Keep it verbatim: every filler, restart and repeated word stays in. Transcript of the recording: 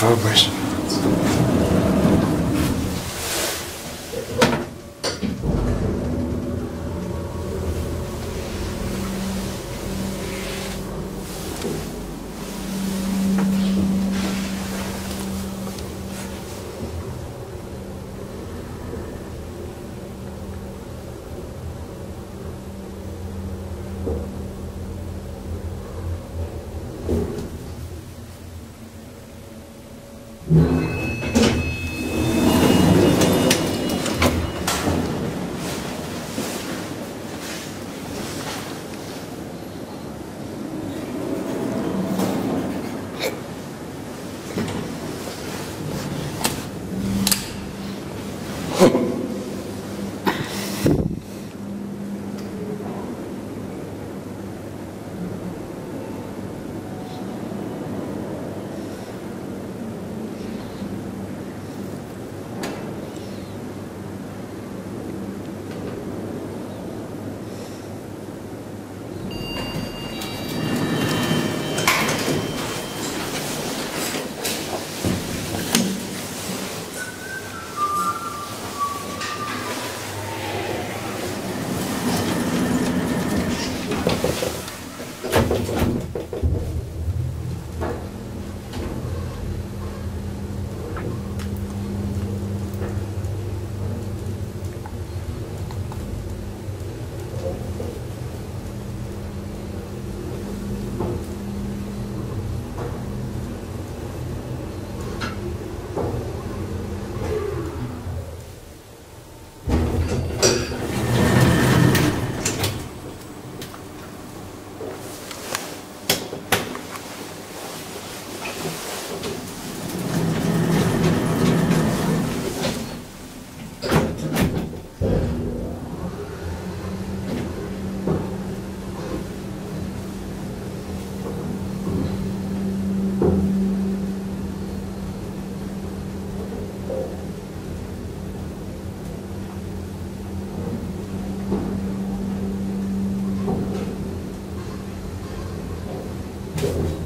Vibration. Thank you.